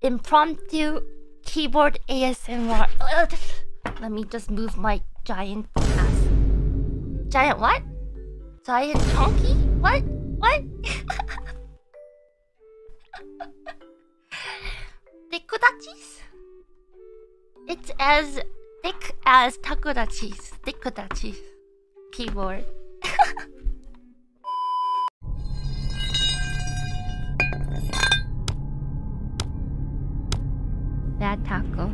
Impromptu keyboard ASMR. Let me just move my giant ass. Giant what? Giant donkey? What? What? Dekudachis? It's as thick as takodachis. Dekudachis. Keyboard. That taco.